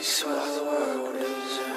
This is what the world is in. No.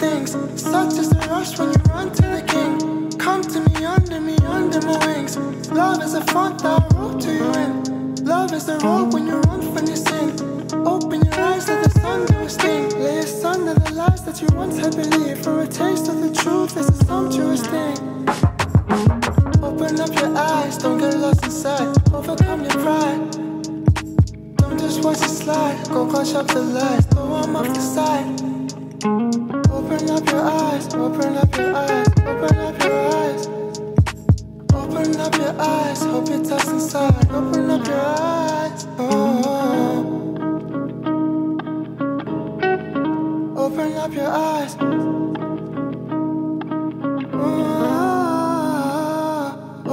things. Such is the rush when you run to the king. Come to me, under my wings. Love is a font that I wrote to you in. Love is the road when you run from your sin. Open your eyes, let the sun do its thing. Lay us under the lies that you once had believed. For a taste of the truth is a sumptuous thing. Open up your eyes, don't get lost inside. Overcome your pride. Don't just watch it slide. Go clutch up the lies, throw 'em off the side. Open up your eyes, open up your eyes, open up your eyes. Open up your eyes, hope it touches inside. Open up your eyes, oh. Open up your eyes, oh.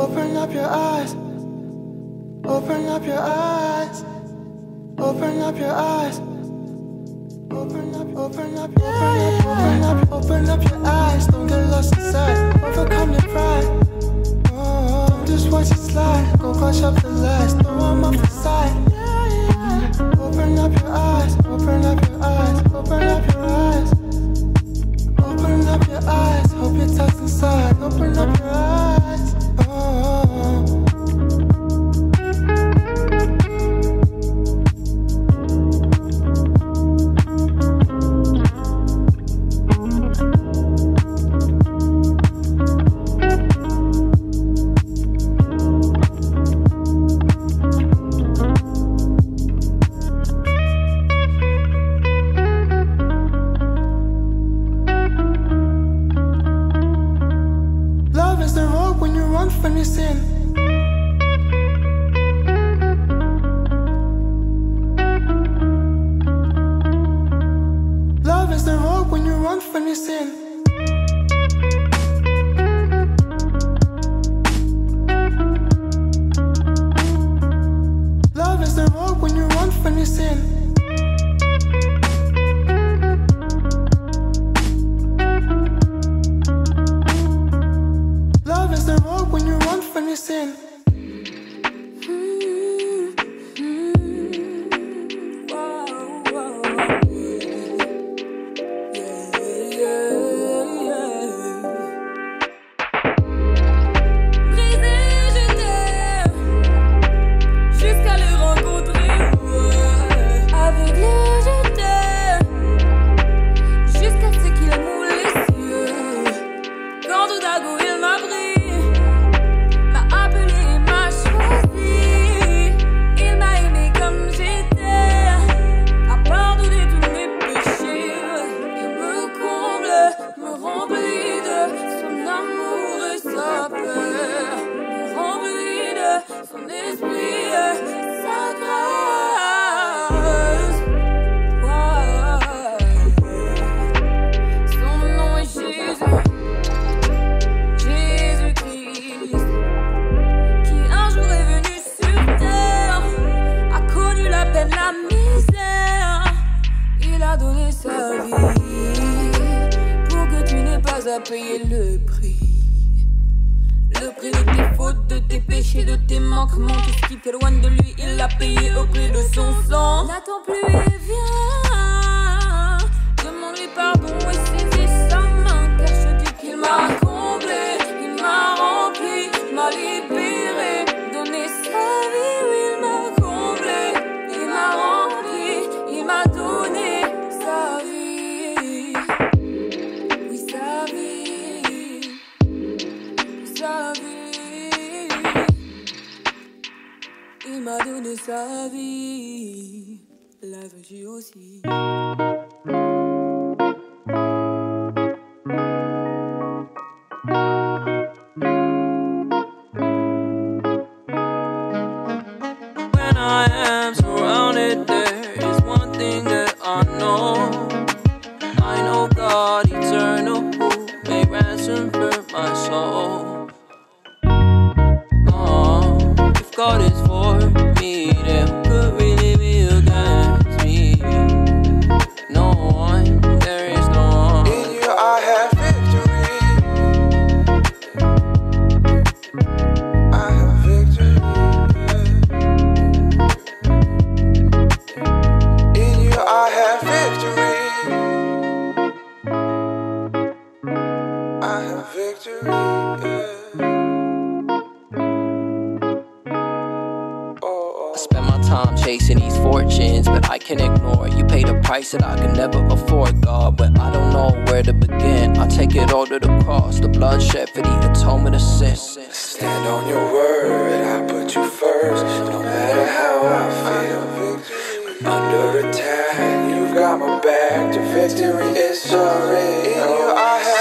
Open up your eyes, open up your eyes, open up your eyes. Open up, yeah, yeah. Open up your eyes, don't get lost inside. Overcome your pride. Oh, don't just watch it slide. Go clutch up the lies, throw 'em off the side. Yeah, yeah. Open up your eyes, open up your eyes, open up your eyes. Open up your eyes, hope it touches inside. Open up your eyes. Oh. Factory, yeah. I spend my time chasing these fortunes, but I can ignore. You pay the price that I can never afford, God. But I don't know where to begin. I take it all to the cross, the bloodshed for the atonement of sin. Stand on your word, I put you first, no matter how I feel. When under attack, you've got my back. The victory is already in you. I have.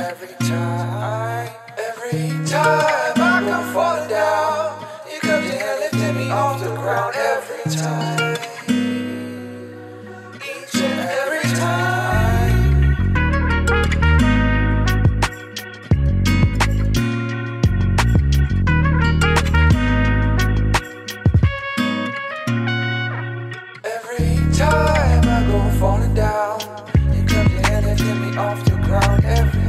Every time I come falling down, you come to hell lifting me off the ground. Every time, each and every time. Every time I go falling down, you come to hell lifting me off the ground. Every time.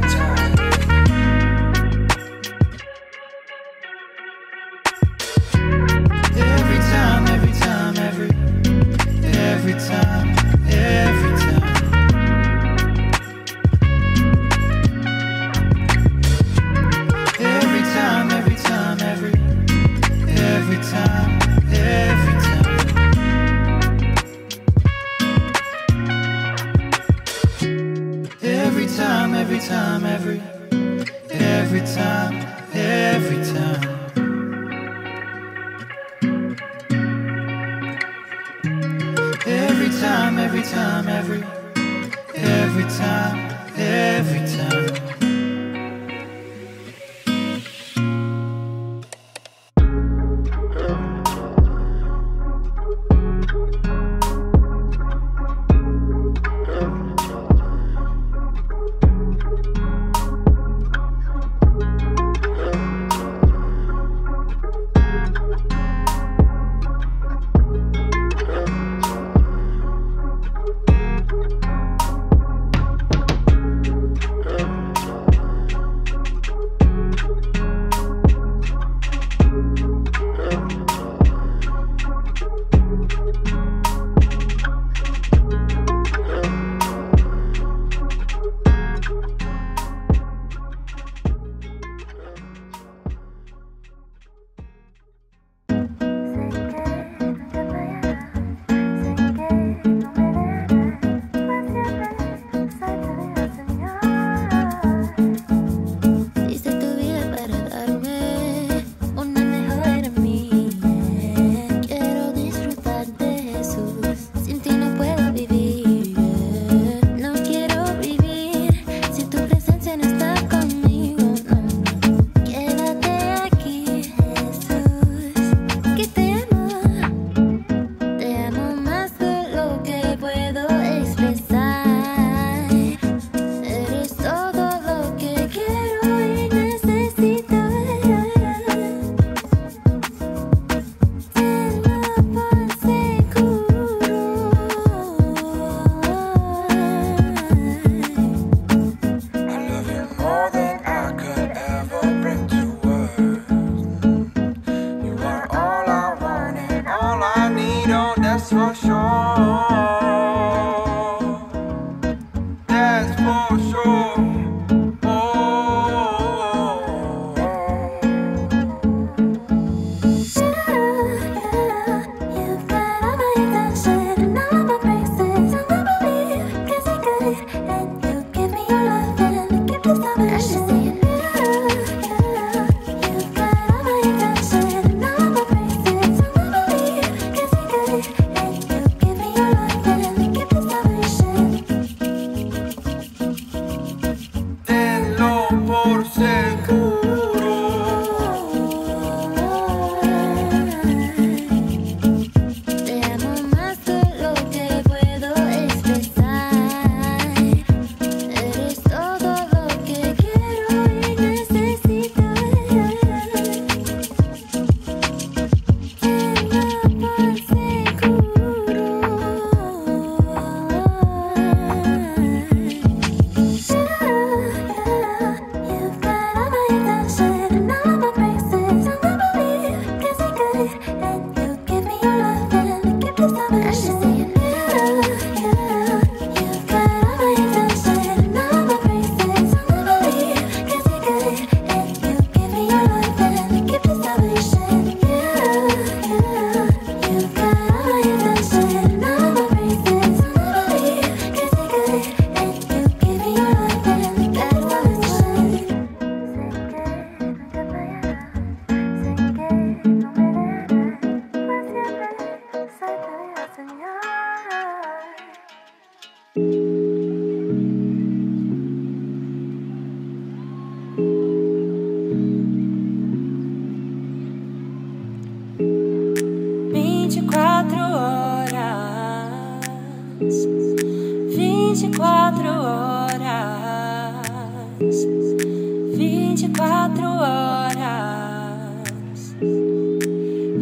24 horas,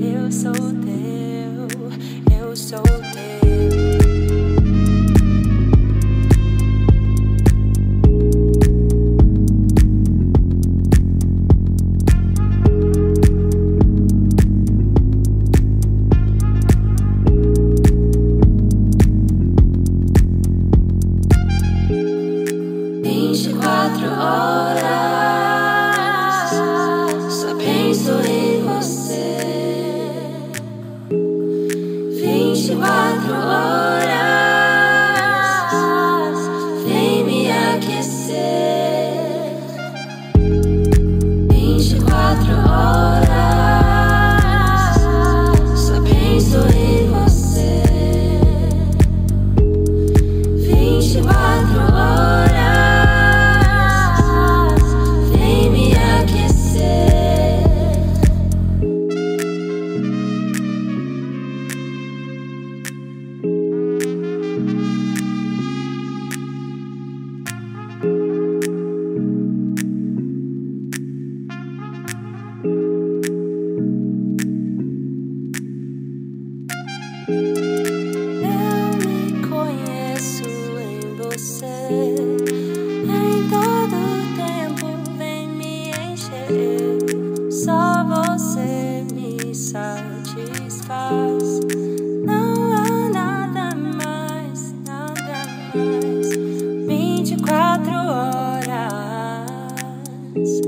eu sou teu, eu sou teu.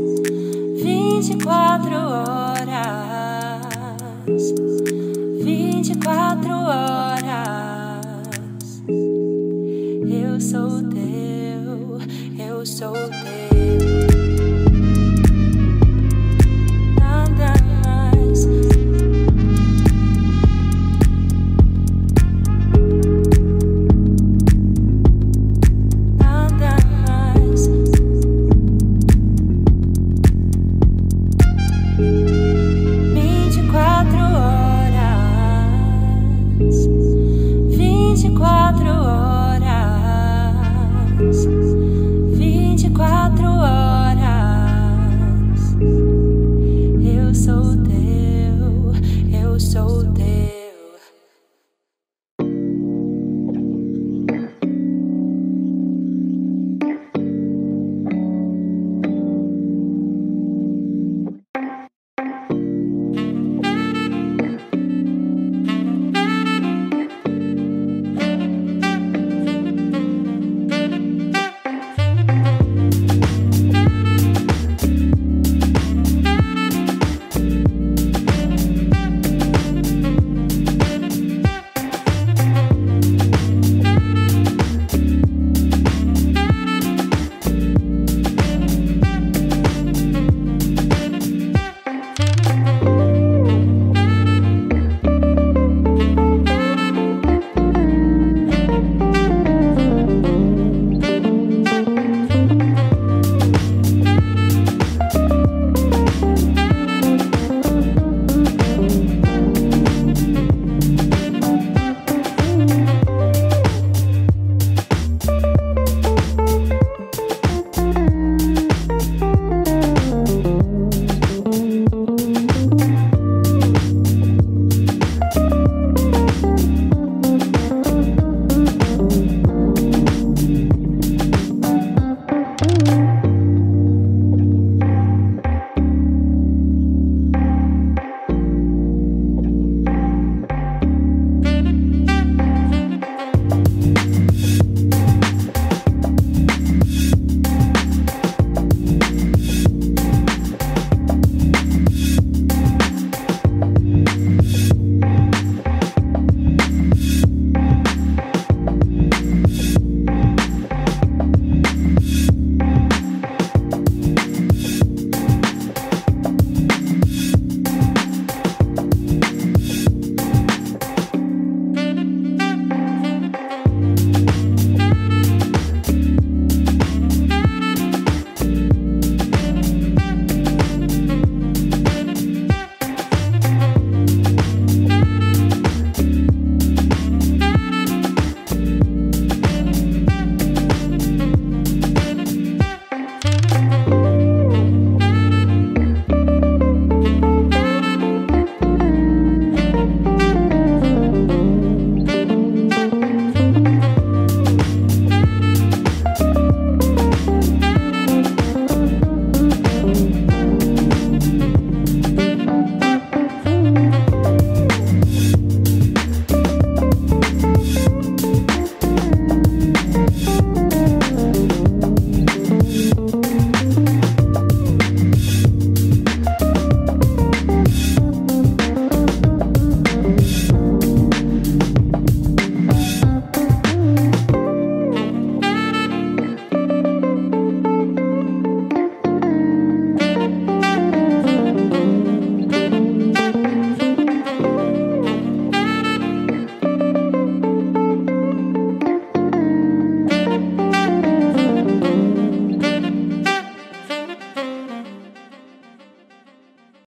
Eu sou teu, eu sou teu.